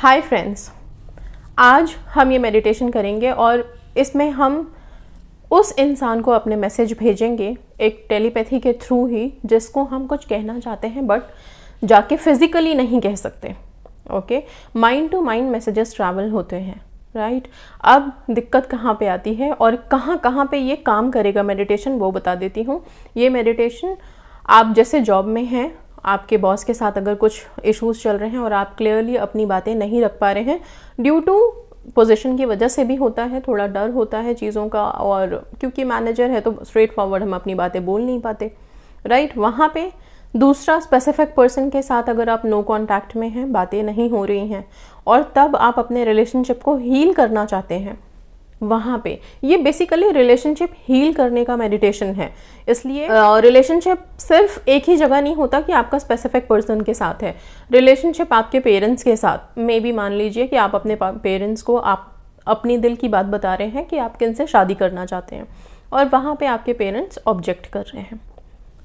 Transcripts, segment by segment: Hi friends, आज हम ये मेडिटेशन करेंगे और इसमें हम उस इंसान को अपने मैसेज भेजेंगे एक टेलीपैथी के थ्रू ही, जिसको हम कुछ कहना चाहते हैं बट जाके फिज़िकली नहीं कह सकते। Okay, mind to mind messages travel होते हैं, राइट। अब दिक्कत कहाँ पे आती है और कहाँ कहाँ पे ये काम करेगा मेडिटेशन, वो बता देती हूँ। ये मेडिटेशन आप जैसे जॉब में हैं, आपके बॉस के साथ अगर कुछ इश्यूज़ चल रहे हैं और आप क्लियरली अपनी बातें नहीं रख पा रहे हैं, ड्यू टू पोजीशन की वजह से भी होता है, थोड़ा डर होता है चीज़ों का, और क्योंकि मैनेजर है तो स्ट्रेट फॉरवर्ड हम अपनी बातें बोल नहीं पाते, राइट। वहाँ पे दूसरा स्पेसिफिक पर्सन के साथ अगर आप नो कॉन्टैक्ट में हैं, बातें नहीं हो रही हैं और तब आप अपने रिलेशनशिप को हील करना चाहते हैं, वहाँ पे ये बेसिकली रिलेशनशिप हील करने का मेडिटेशन है। इसलिए रिलेशनशिप सिर्फ एक ही जगह नहीं होता कि आपका स्पेसिफिक पर्सन के साथ है। रिलेशनशिप आपके पेरेंट्स के साथ मे भी, मान लीजिए कि आप अपने पेरेंट्स को आप अपनी दिल की बात बता रहे हैं कि आप किन से शादी करना चाहते हैं और वहाँ पे आपके पेरेंट्स ऑब्जेक्ट कर रहे हैं,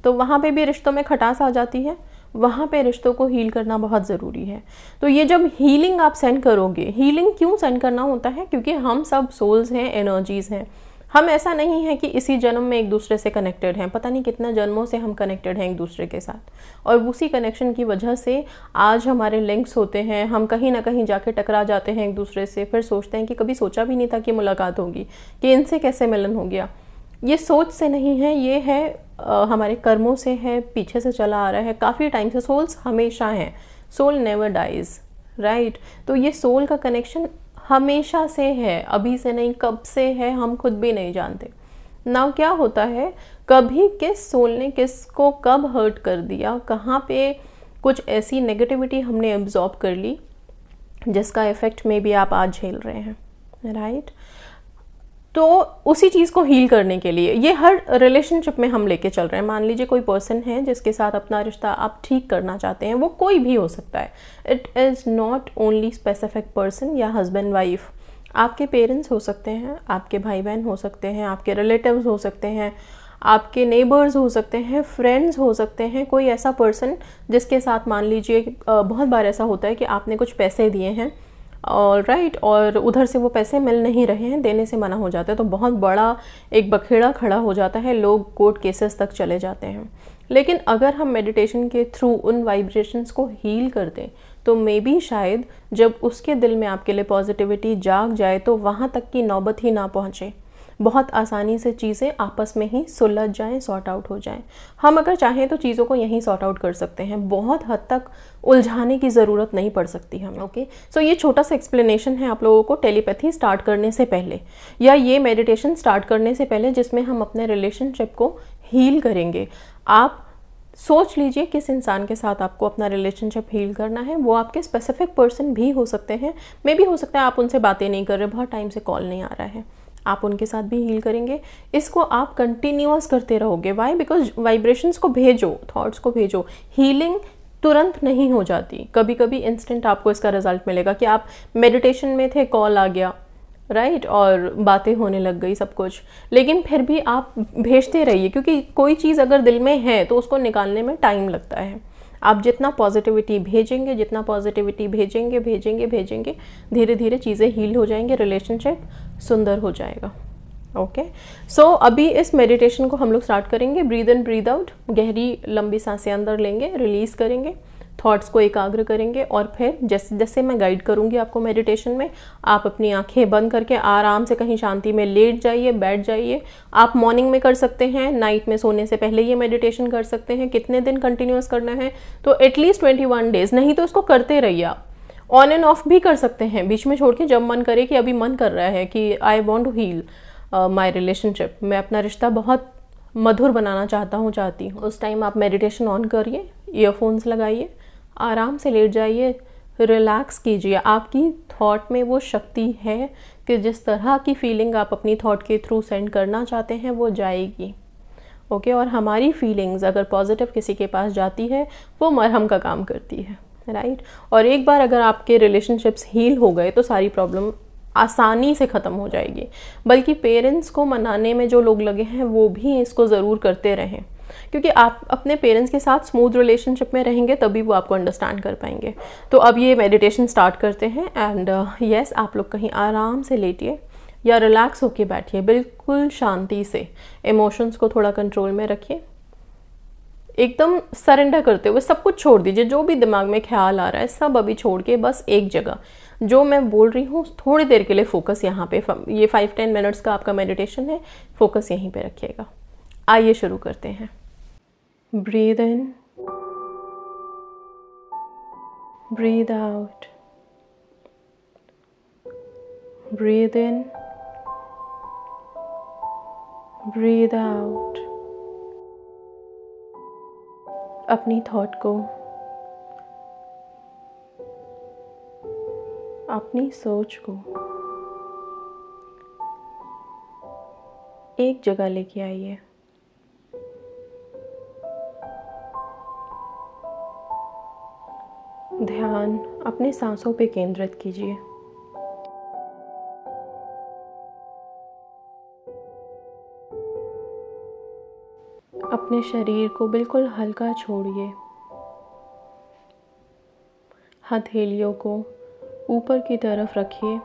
तो वहाँ पे भी रिश्तों में खटास आ जाती है। वहाँ पे रिश्तों को हील करना बहुत ज़रूरी है। तो ये जब हीलिंग आप सेंड करोगे, हीलिंग क्यों सेंड करना होता है, क्योंकि हम सब सोल्स हैं, एनर्जीज़ हैं। हम ऐसा नहीं है कि इसी जन्म में एक दूसरे से कनेक्टेड हैं, पता नहीं कितना जन्मों से हम कनेक्टेड हैं एक दूसरे के साथ, और उसी कनेक्शन की वजह से आज हमारे लिंक्स होते हैं। हम कहीं ना कहीं जाके टकरा जाते हैं एक दूसरे से, फिर सोचते हैं कि कभी सोचा भी नहीं था कि मुलाकात होगी, कि इनसे कैसे मिलन हो गया। ये सोच से नहीं है, ये है हमारे कर्मों से है, पीछे से चला आ रहा है काफ़ी टाइम से। सोल्स हमेशा हैं, सोल नेवर डाइज, राइट। तो ये सोल का कनेक्शन हमेशा से है, अभी से नहीं, कब से है हम खुद भी नहीं जानते। नाउ क्या होता है, कभी किस सोल ने किस को कब हर्ट कर दिया, कहाँ पे कुछ ऐसी नेगेटिविटी हमने एब्जॉर्ब कर ली जिसका इफ़ेक्ट में भी आप आज झेल रहे हैं, राइट। तो उसी चीज़ को हील करने के लिए ये हर रिलेशनशिप में हम लेके चल रहे हैं। मान लीजिए कोई पर्सन है जिसके साथ अपना रिश्ता आप ठीक करना चाहते हैं, वो कोई भी हो सकता है, it is not only specific person या हस्बैंड वाइफ। आपके पेरेंट्स हो सकते हैं, आपके भाई बहन हो सकते हैं, आपके रिलेटिव्स हो सकते हैं, आपके नेबर्स हो सकते हैं, फ्रेंड्स हो सकते हैं। कोई ऐसा पर्सन जिसके साथ, मान लीजिए बहुत बार ऐसा होता है कि आपने कुछ पैसे दिए हैं, राइट, और उधर से वो पैसे मिल नहीं रहे हैं, देने से मना हो जाता है, तो बहुत बड़ा एक बखेड़ा खड़ा हो जाता है, लोग कोर्ट केसेस तक चले जाते हैं। लेकिन अगर हम मेडिटेशन के थ्रू उन वाइब्रेशंस को हील कर दें तो मे बी शायद जब उसके दिल में आपके लिए पॉजिटिविटी जाग जाए तो वहाँ तक की नौबत ही ना पहुँचे, बहुत आसानी से चीज़ें आपस में ही सुलझ जाएं, सॉर्ट आउट हो जाएं। हम अगर चाहें तो चीज़ों को यहीं सॉर्ट आउट कर सकते हैं, बहुत हद तक उलझाने की ज़रूरत नहीं पड़ सकती हमें। ओके, सो ये छोटा सा एक्सप्लेनेशन है आप लोगों को टेलीपैथी स्टार्ट करने से पहले, या ये मेडिटेशन स्टार्ट करने से पहले, जिसमें हम अपने रिलेशनशिप को हील करेंगे। आप सोच लीजिए किस इंसान के साथ आपको अपना रिलेशनशिप हील करना है। वो आपके स्पेसिफिक पर्सन भी हो सकते हैं, मे भी हो सकता है आप उनसे बातें नहीं कर रहे, बहुत टाइम से कॉल नहीं आ रहा है, आप उनके साथ भी हील करेंगे। इसको आप कंटिन्यूअस करते रहोगे। वाई? बिकॉज वाइब्रेशंस को भेजो, थॉट्स को भेजो। हीलिंग तुरंत नहीं हो जाती, कभी कभी इंस्टेंट आपको इसका रिजल्ट मिलेगा कि आप मेडिटेशन में थे, कॉल आ गया, राइट, और बातें होने लग गई, सब कुछ। लेकिन फिर भी आप भेजते रहिए, क्योंकि कोई चीज़ अगर दिल में है तो उसको निकालने में टाइम लगता है। आप जितना पॉजिटिविटी भेजेंगे, भेजेंगे, धीरे धीरे चीज़ें हील हो जाएंगी, रिलेशनशिप सुंदर हो जाएगा। ओके, सो अभी इस मेडिटेशन को हम लोग स्टार्ट करेंगे। ब्रीद इन ब्रीद आउट, गहरी लंबी सांसें अंदर लेंगे, रिलीज़ करेंगे, थॉट्स को एकाग्र करेंगे, और फिर जैसे जैसे मैं गाइड करूँगी आपको मेडिटेशन में, आप अपनी आंखें बंद करके आराम से कहीं शांति में लेट जाइए, बैठ जाइए। आप मॉर्निंग में कर सकते हैं, नाइट में सोने से पहले ये मेडिटेशन कर सकते हैं। कितने दिन कंटिन्यूअस करना है, तो एटलीस्ट 21 डेज़, नहीं तो इसको करते रहिए। आप ऑन एंड ऑफ भी कर सकते हैं, बीच में छोड़ के, जब मन करे कि अभी मन कर रहा है कि I want to heal my relationship, मैं अपना रिश्ता बहुत मधुर बनाना चाहती हूँ, उस टाइम आप मेडिटेशन ऑन करिए, ईयरफोन्स लगाइए, आराम से लेट जाइए, रिलैक्स कीजिए। आपकी थॉट में वो शक्ति है कि जिस तरह की फीलिंग आप अपनी थॉट के थ्रू सेंड करना चाहते हैं वो जाएगी। ओके, और हमारी फीलिंग्स अगर पॉजिटिव किसी के पास जाती है वो मरहम का काम करती है, राइट। और एक बार अगर आपके रिलेशनशिप्स हील हो गए तो सारी प्रॉब्लम आसानी से ख़त्म हो जाएगी। बल्कि पेरेंट्स को मनाने में जो लोग लगे हैं वो भी इसको ज़रूर करते रहें। क्योंकि आप अपने पेरेंट्स के साथ स्मूथ रिलेशनशिप में रहेंगे तभी वो आपको अंडरस्टैंड कर पाएंगे। तो अब ये मेडिटेशन स्टार्ट करते हैं। एंड यस, आप लोग कहीं आराम से लेटिए या रिलैक्स होके बैठिए, बिल्कुल शांति से। इमोशंस को थोड़ा कंट्रोल में रखिए, एकदम सरेंडर करते हुए सब कुछ छोड़ दीजिए। जो भी दिमाग में ख्याल आ रहा है सब अभी छोड़ के बस एक जगह, जो मैं बोल रही हूँ थोड़ी देर के लिए फोकस यहाँ पे। ये 5-10 मिनट्स का आपका मेडिटेशन है, फोकस यहीं पे रखिएगा। आइए शुरू करते हैं। Breathe in, breathe out, breathe in, breathe out. अपनी थॉट को, अपनी सोच को एक जगह लेके आइए। ध्यान अपने सांसों पे केंद्रित कीजिए। अपने शरीर को बिल्कुल हल्का छोड़िए। हथेलियों को ऊपर की तरफ रखिए,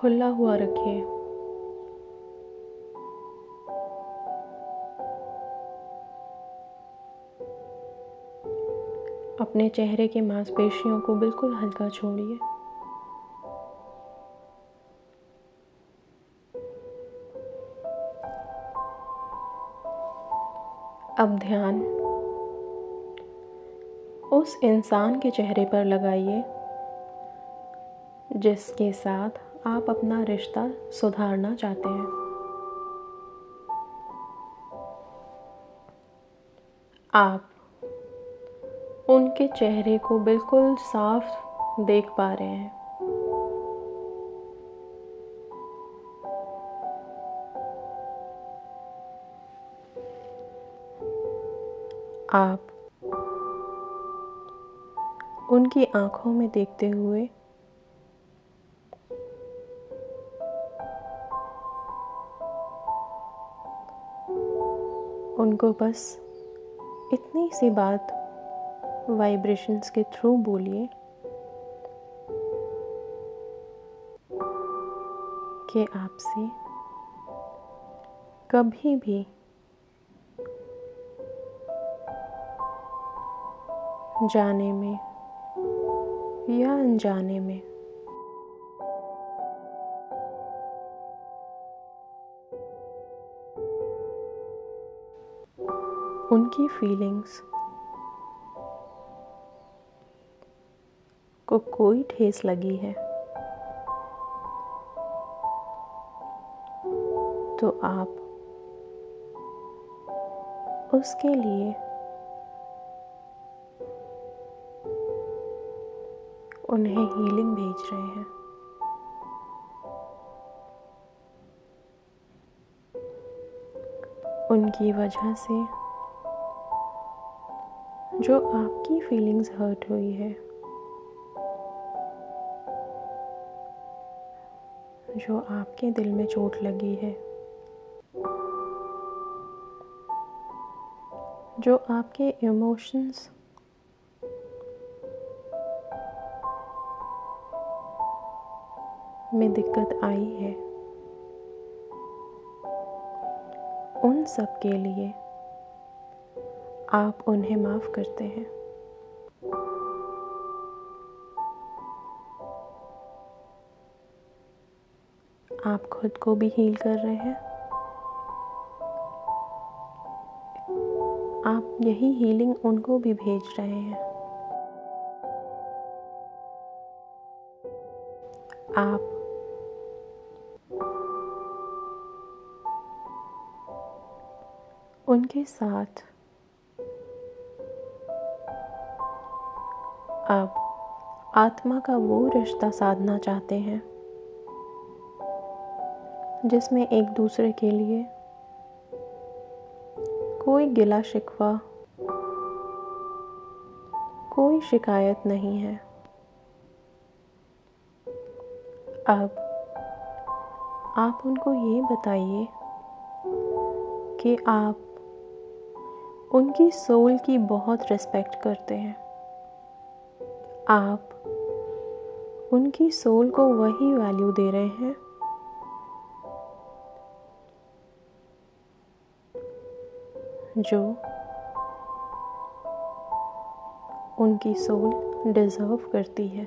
खुला हुआ रखिए। अपने चेहरे के मांसपेशियों को बिल्कुल हल्का छोड़िए। अब ध्यान उस इंसान के चेहरे पर लगाइए जिसके साथ आप अपना रिश्ता सुधारना चाहते हैं। आप उनके चेहरे को बिल्कुल साफ देख पा रहे हैं। आप उनकी आंखों में देखते हुए उनको बस इतनी सी बात वाइब्रेशंस के थ्रू बोलिए कि आपसे कभी भी जाने में या अनजाने में उनकी फीलिंग्स को कोई ठेस लगी है तो आप उसके लिए उन्हें हीलिंग भेज रहे हैं। उनकी वजह से जो आपकी फीलिंग्स हर्ट हुई है, जो आपके दिल में चोट लगी है, जो आपके इमोशंस में दिक्कत आई है, उन सब के लिए आप उन्हें माफ करते हैं। आप खुद को भी हील कर रहे हैं। आप यही हीलिंग उनको भी भेज रहे हैं। आप उनके साथ आप आत्मा का वो रिश्ता साधना चाहते हैं जिसमें एक दूसरे के लिए कोई गिला शिकवा, कोई शिकायत नहीं है। अब आप उनको ये बताइए कि आप उनकी सोल की बहुत रिस्पेक्ट करते हैं। आप उनकी सोल को वही वैल्यू दे रहे हैं जो उनकी सोल डिजर्व करती है।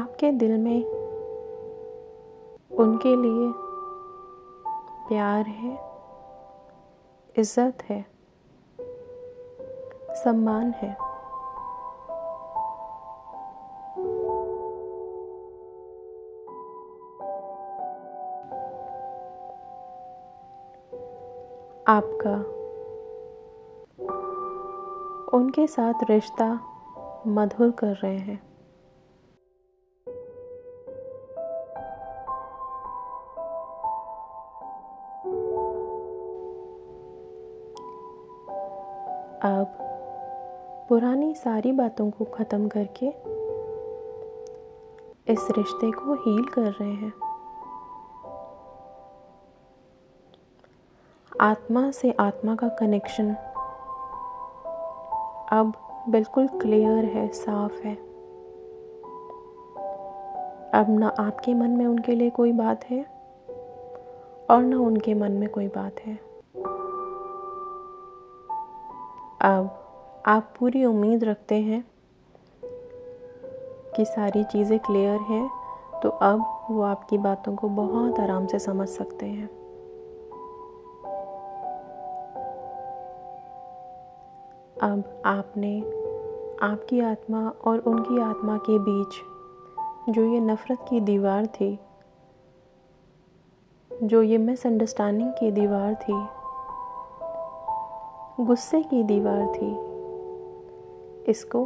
आपके दिल में उनके लिए प्यार है, इज्जत है, सम्मान है। आपका उनके साथ रिश्ता मधुर कर रहे हैं। आप पुरानी सारी बातों को खत्म करके इस रिश्ते को हील कर रहे हैं। आत्मा से आत्मा का कनेक्शन अब बिल्कुल क्लियर है, साफ है। अब ना आपके मन में उनके लिए कोई बात है और ना उनके मन में कोई बात है। अब आप पूरी उम्मीद रखते हैं कि सारी चीज़ें क्लियर हैं, तो अब वो आपकी बातों को बहुत आराम से समझ सकते हैं। अब आपने आपकी आत्मा और उनकी आत्मा के बीच जो ये नफ़रत की दीवार थी, जो ये मिसअंडरस्टैंडिंग की दीवार थी, गुस्से की दीवार थी, इसको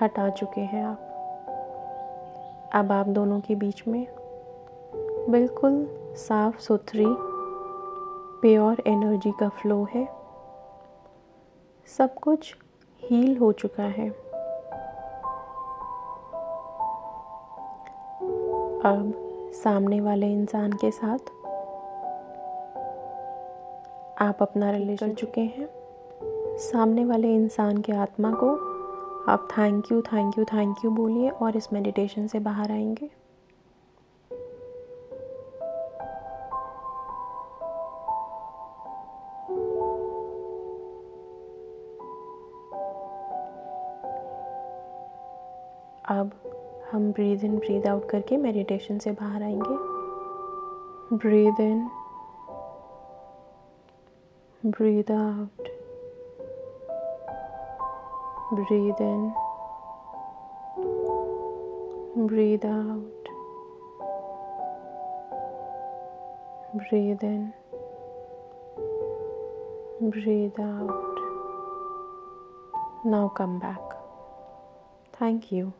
हटा चुके हैं आप। अब आप दोनों के बीच में बिल्कुल साफ़ सुथरी प्योर एनर्जी का फ्लो है। सब कुछ हील हो चुका है। अब सामने वाले इंसान के साथ आप अपना रिलेशन कर चुके हैं। सामने वाले इंसान के आत्मा को आप thank you thank you thank you बोलिए और इस मेडिटेशन से बाहर आएंगे। अब हम ब्रीद इन ब्रीद आउट करके मेडिटेशन से बाहर आएंगे। Breathe in, breathe out, Breathe in, breathe out, breathe in, breathe out. Now come back. Thank you.